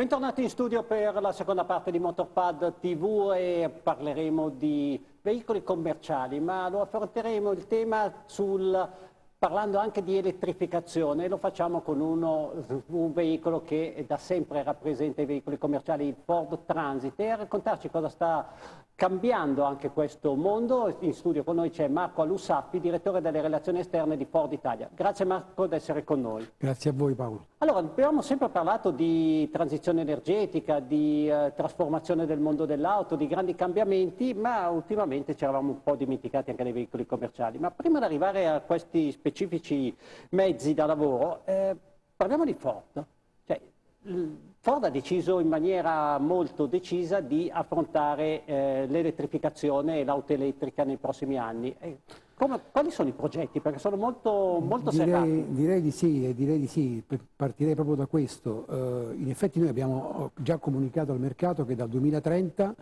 Bentornati in studio per la seconda parte di MotorPad TV e parleremo di veicoli commerciali, ma lo affronteremo il tema parlando anche di elettrificazione, e lo facciamo con un veicolo che da sempre rappresenta i veicoli commerciali, il Ford Transit. E a raccontarci cosa sta cambiando anche questo mondo, in studio con noi c'è Marco Alù Saffi, direttore delle relazioni esterne di Ford Italia. Grazie Marco di essere con noi. Grazie a voi Paolo. Allora, abbiamo sempre parlato di transizione energetica, di trasformazione del mondo dell'auto, di grandi cambiamenti, ma ultimamente ci eravamo un po' dimenticati anche dei veicoli commerciali. Ma prima di arrivare a questi specifici mezzi da lavoro, parliamo di Ford. Cioè, Ford ha deciso in maniera molto decisa di affrontare l'elettrificazione e l'auto elettrica nei prossimi anni. Quali sono i progetti? Perché sono molto serrati. Direi di sì, partirei proprio da questo. In effetti noi abbiamo già comunicato al mercato che dal 2030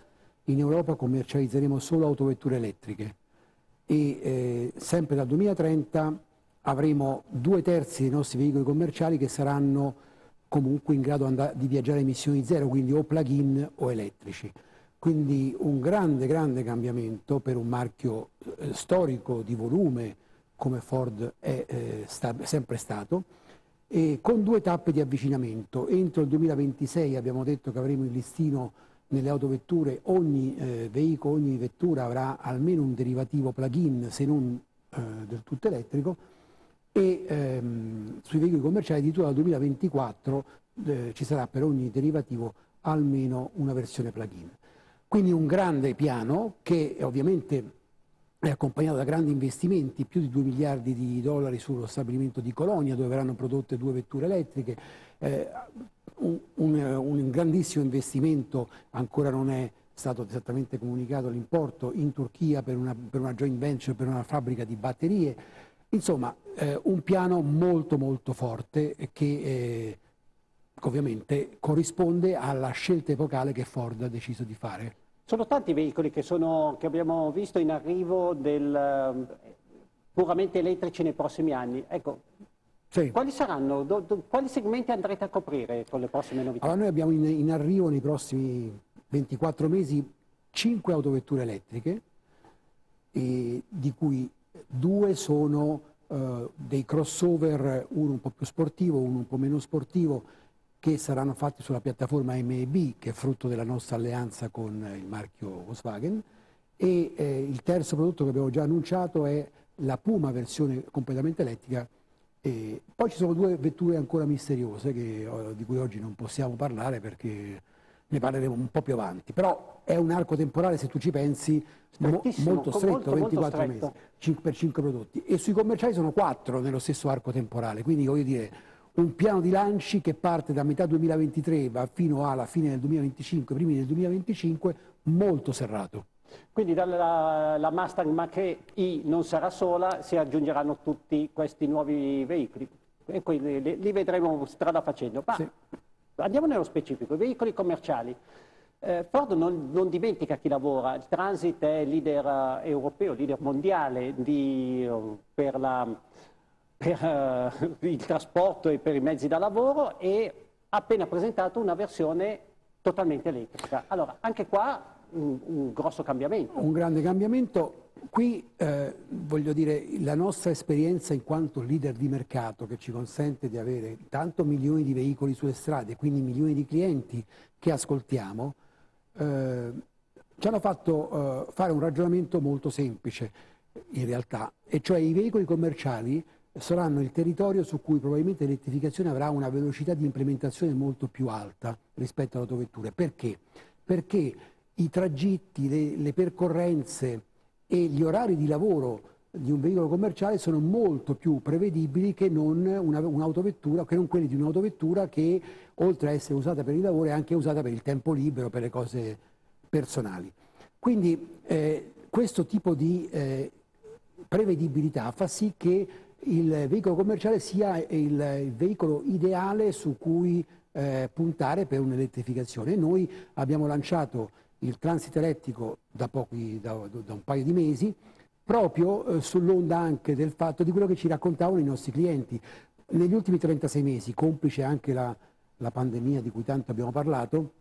in Europa commercializzeremo solo autovetture elettriche e sempre dal 2030 avremo 2/3 dei nostri veicoli commerciali che saranno comunque in grado di viaggiare a emissioni zero, quindi o plug-in o elettrici. Quindi un grande cambiamento per un marchio storico di volume come Ford è sempre stato, e con 2 tappe di avvicinamento. Entro il 2026 abbiamo detto che avremo il listino nelle autovetture, ogni vettura avrà almeno un derivativo plug-in, se non del tutto elettrico, e sui veicoli commerciali addirittura dal 2024 ci sarà per ogni derivativo almeno una versione plug-in. Quindi un grande piano che ovviamente è accompagnato da grandi investimenti, più di $2 miliardi sullo stabilimento di Colonia, dove verranno prodotte 2 vetture elettriche, un grandissimo investimento, ancora non è stato esattamente comunicato l'importo, in Turchia per una joint venture, per una fabbrica di batterie. Insomma, un piano molto forte che ovviamente corrisponde alla scelta epocale che Ford ha deciso di fare. Sono tanti veicoli che abbiamo visto in arrivo puramente elettrici nei prossimi anni. Ecco, sì. Quali saranno? Quali segmenti andrete a coprire con le prossime novità? Allora, noi abbiamo in arrivo nei prossimi 24 mesi 5 autovetture elettriche, e di cui 2 sono dei crossover, uno un po' più sportivo, uno un po' meno sportivo, che saranno fatti sulla piattaforma MEB, che è frutto della nostra alleanza con il marchio Volkswagen, e il terzo prodotto che abbiamo già annunciato è la Puma versione completamente elettrica. E poi ci sono 2 vetture ancora misteriose di cui oggi non possiamo parlare perché ne parleremo un po' più avanti, però è un arco temporale, se tu ci pensi, molto stretto, 24 mesi per 5 prodotti, e sui commerciali sono 4 nello stesso arco temporale. Quindi voglio dire, un piano di lanci che parte da metà 2023 va fino alla fine del 2025, primi del 2025, molto serrato. Quindi la Mustang Mach-E non sarà sola, si aggiungeranno tutti questi nuovi veicoli e quindi li vedremo strada facendo. Ma sì. Andiamo nello specifico, i veicoli commerciali. Ford non dimentica chi lavora. Il Transit è leader europeo, leader mondiale per il trasporto e per i mezzi da lavoro, e ha appena presentato una versione totalmente elettrica. Allora, anche qua un grosso cambiamento. Un grande cambiamento. Qui voglio dire, la nostra esperienza in quanto leader di mercato, che ci consente di avere tanto milioni di veicoli sulle strade, quindi milioni di clienti che ascoltiamo, ci hanno fatto fare un ragionamento molto semplice in realtà, e cioè i veicoli commerciali saranno il territorio su cui probabilmente l'elettrificazione avrà una velocità di implementazione molto più alta rispetto alle autovetture. Perché? Perché i tragitti, le percorrenze e gli orari di lavoro di un veicolo commerciale sono molto più prevedibili che non un'autovettura, che non quelli di un'autovettura, che oltre a essere usata per il lavoro è anche usata per il tempo libero, per le cose personali. Quindi questo tipo di prevedibilità fa sì che il veicolo commerciale sia il veicolo ideale su cui puntare per un'elettrificazione. Noi abbiamo lanciato il Transit elettrico da un paio di mesi, proprio sull'onda anche del fatto di quello che ci raccontavano i nostri clienti. Negli ultimi 36 mesi, complice anche la pandemia di cui tanto abbiamo parlato,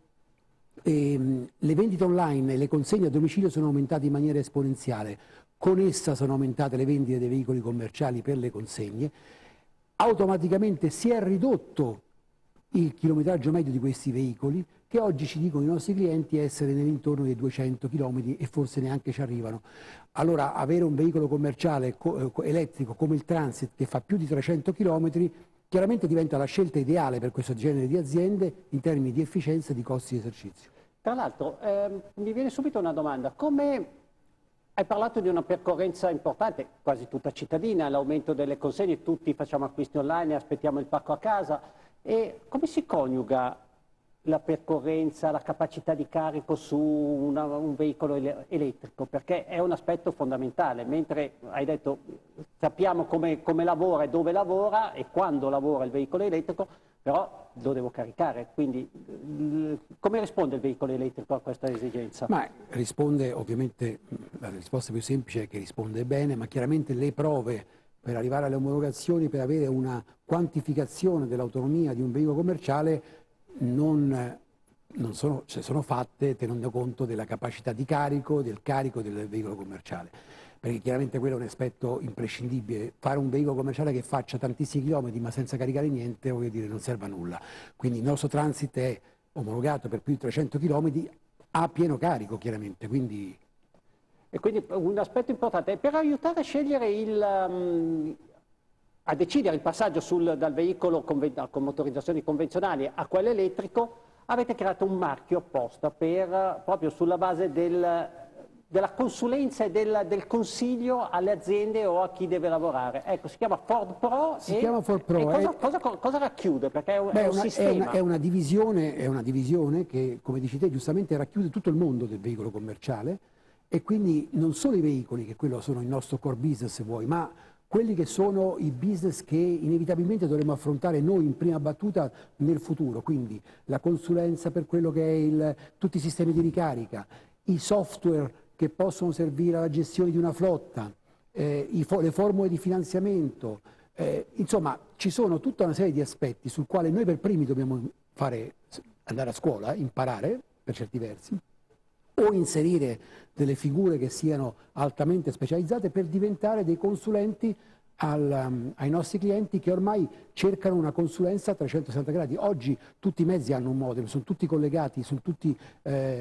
le vendite online e le consegne a domicilio sono aumentate in maniera esponenziale, con essa sono aumentate le vendite dei veicoli commerciali per le consegne, automaticamente si è ridotto il chilometraggio medio di questi veicoli, che oggi ci dicono i nostri clienti essere nell'intorno dei 200 km e forse neanche ci arrivano. Allora avere un veicolo commerciale elettrico come il Transit che fa più di 300 km chiaramente diventa la scelta ideale per questo genere di aziende in termini di efficienza e di costi di esercizio. Tra l'altro mi viene subito una domanda, come hai parlato di una percorrenza importante, quasi tutta cittadina, l'aumento delle consegne, tutti facciamo acquisti online e aspettiamo il pacco a casa, e come si coniuga la percorrenza, la capacità di carico su un veicolo elettrico, perché è un aspetto fondamentale, mentre hai detto sappiamo come lavora e dove lavora e quando lavora il veicolo elettrico, però lo devo caricare, quindi come risponde il veicolo elettrico a questa esigenza? Ma risponde ovviamente, la risposta più semplice è che risponde bene, ma chiaramente le prove per arrivare alle omologazioni, per avere una quantificazione dell'autonomia di un veicolo commerciale sono fatte tenendo conto della capacità di carico, del veicolo commerciale, perché chiaramente quello è un aspetto imprescindibile. Fare un veicolo commerciale che faccia tantissimi chilometri ma senza caricare niente, voglio dire, non serve a nulla. Quindi il nostro Transit è omologato per più di 300 km a pieno carico, chiaramente. E quindi un aspetto importante è per aiutare a scegliere a decidere il passaggio dal veicolo con motorizzazioni convenzionali a quello elettrico. Avete creato un marchio apposta proprio sulla base della consulenza e del consiglio alle aziende o a chi deve lavorare. Ecco, si chiama Ford Pro. Cosa racchiude? Perché è una divisione che, come dici te, giustamente racchiude tutto il mondo del veicolo commerciale, e quindi non solo i veicoli, che quello sono il nostro core business se vuoi, ma quelli che sono i business che inevitabilmente dovremo affrontare noi in prima battuta nel futuro, quindi la consulenza per quello che è tutti i sistemi di ricarica, i software che possono servire alla gestione di una flotta, le formule di finanziamento, insomma ci sono tutta una serie di aspetti sul quale noi per primi dobbiamo andare a scuola, imparare per certi versi, o inserire delle figure che siano altamente specializzate per diventare dei consulenti ai nostri clienti, che ormai cercano una consulenza a 360 gradi. Oggi tutti i mezzi hanno un modem, sono tutti collegati, sono tutti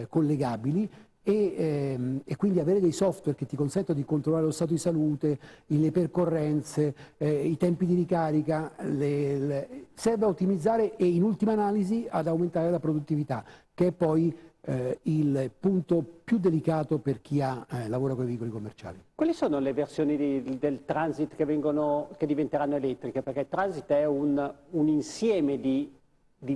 collegabili, e quindi avere dei software che ti consentono di controllare lo stato di salute, le percorrenze, i tempi di ricarica, serve a ottimizzare e in ultima analisi ad aumentare la produttività, che è poi il punto più delicato per chi lavora con i veicoli commerciali. Quali sono le versioni del Transit che diventeranno elettriche? Perché il Transit è un insieme di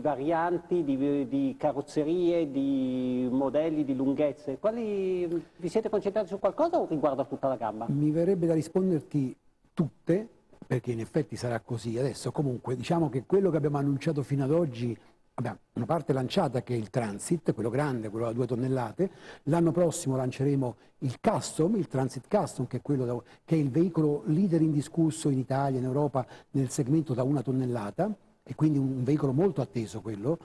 varianti, di carrozzerie, di modelli, di lunghezze. Vi siete concentrati su qualcosa o riguarda tutta la gamma? Mi verrebbe da risponderti tutte, perché in effetti sarà così. Adesso comunque diciamo che quello che abbiamo annunciato fino ad oggi, abbiamo una parte lanciata che è il Transit, quello grande, quello da 2 tonnellate, l'anno prossimo lanceremo il Transit Custom, che è il veicolo leader indiscusso in Italia, in Europa, nel segmento da 1 tonnellata, e quindi un veicolo molto atteso quello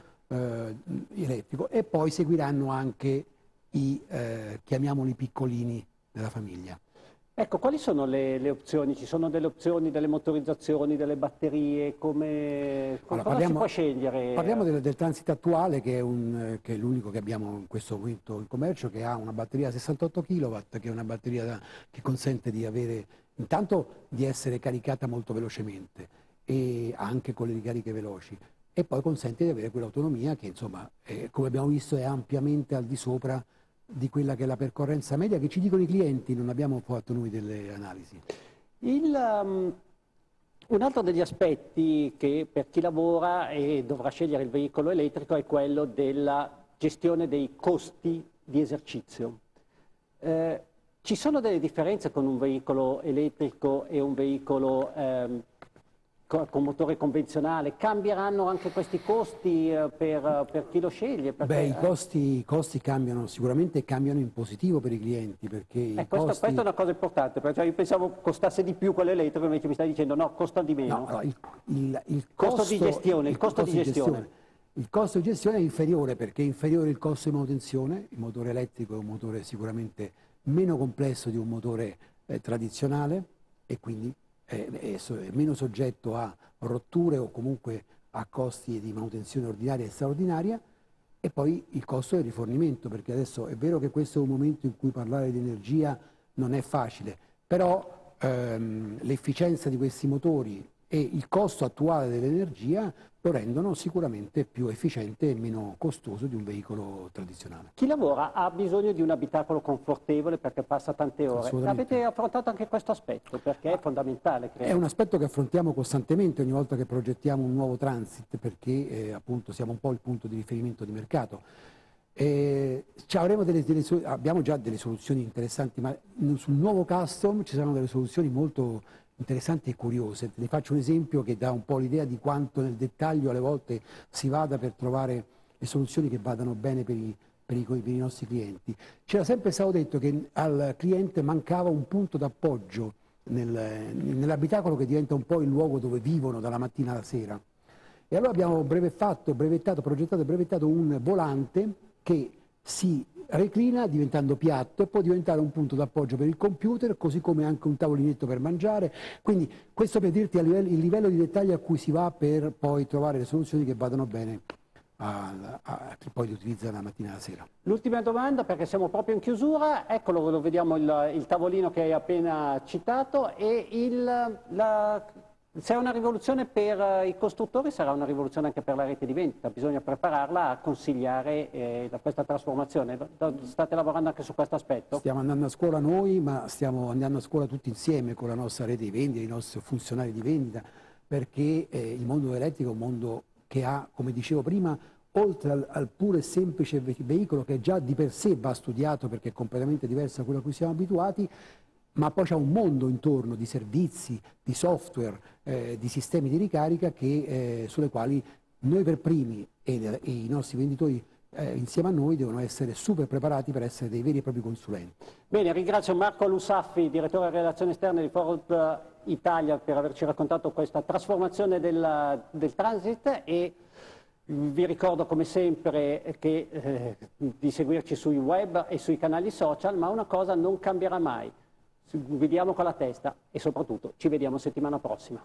elettrico, e poi seguiranno anche chiamiamoli piccolini della famiglia. Ecco, quali sono le opzioni? Ci sono delle opzioni, delle motorizzazioni, delle batterie? Allora, cosa si può scegliere? Parliamo del Transit attuale, che è l'unico che abbiamo in questo momento in commercio, che ha una batteria a 68 kW, che è una batteria che consente di avere, intanto, di essere caricata molto velocemente, e anche con le ricariche veloci, e poi consente di avere quell'autonomia che, insomma, come abbiamo visto, è ampiamente al di sopra di quella che è la percorrenza media che ci dicono i clienti. Non abbiamo fatto noi delle analisi. Un altro degli aspetti che per chi lavora e dovrà scegliere il veicolo elettrico è quello della gestione dei costi di esercizio. Ci sono delle differenze con un veicolo elettrico e un veicolo con motore convenzionale? Cambieranno anche questi costi per chi lo sceglie? Perché, beh, i costi cambiano sicuramente, cambiano in positivo per i clienti, perché questa è una cosa importante, perché io pensavo costasse di più quello elettrico, invece mi stai dicendo no, costa di meno. No, il costo di gestione. Il costo di gestione è inferiore perché è inferiore il costo di manutenzione. Il motore elettrico è un motore sicuramente meno complesso di un motore tradizionale e quindi è meno soggetto a rotture o comunque a costi di manutenzione ordinaria e straordinaria. E poi il costo del rifornimento, perché adesso è vero che questo è un momento in cui parlare di energia non è facile, però l'efficienza di questi motori e il costo attuale dell'energia lo rendono sicuramente più efficiente e meno costoso di un veicolo tradizionale. Chi lavora ha bisogno di un abitacolo confortevole perché passa tante ore. Avete affrontato anche questo aspetto perché è fondamentale, credo. È un aspetto che affrontiamo costantemente ogni volta che progettiamo un nuovo transit perché appunto siamo un po' il punto di riferimento di mercato. Abbiamo già delle soluzioni interessanti, ma sul nuovo custom ci saranno delle soluzioni molto interessanti e curiose. Te ne faccio un esempio che dà un po' l'idea di quanto nel dettaglio alle volte si vada per trovare le soluzioni che vadano bene per i nostri clienti. C'era sempre stato detto che al cliente mancava un punto d'appoggio nell'abitacolo, che diventa un po' il luogo dove vivono dalla mattina alla sera. E allora abbiamo progettato e brevettato un volante che si reclina diventando piatto e può diventare un punto d'appoggio per il computer, così come anche un tavolinetto per mangiare. Quindi questo per dirti il livello di dettaglio a cui si va per poi trovare le soluzioni che vadano bene a chi poi li utilizza la mattina e la sera. L'ultima domanda, perché siamo proprio in chiusura. Eccolo, lo vediamo il tavolino che hai appena citato. E se è una rivoluzione per i costruttori, sarà una rivoluzione anche per la rete di vendita. Bisogna prepararla a consigliare questa trasformazione. State lavorando anche su questo aspetto? Stiamo andando a scuola noi, ma stiamo andando a scuola tutti insieme con la nostra rete di vendita, i nostri funzionari di vendita, perché il mondo elettrico è un mondo che ha, come dicevo prima, oltre al pure semplice veicolo che già di per sé va studiato perché è completamente diverso da quello a cui siamo abituati, ma poi c'è un mondo intorno di servizi, di software, di sistemi di ricarica sulle quali noi per primi e i nostri venditori insieme a noi devono essere super preparati per essere dei veri e propri consulenti. Bene, ringrazio Marco Alù Saffi, direttore delle relazioni esterne di Ford Italia, per averci raccontato questa trasformazione del transit, e vi ricordo come sempre di seguirci sui web e sui canali social, ma una cosa non cambierà mai. Vediamo con la testa e soprattutto ci vediamo settimana prossima.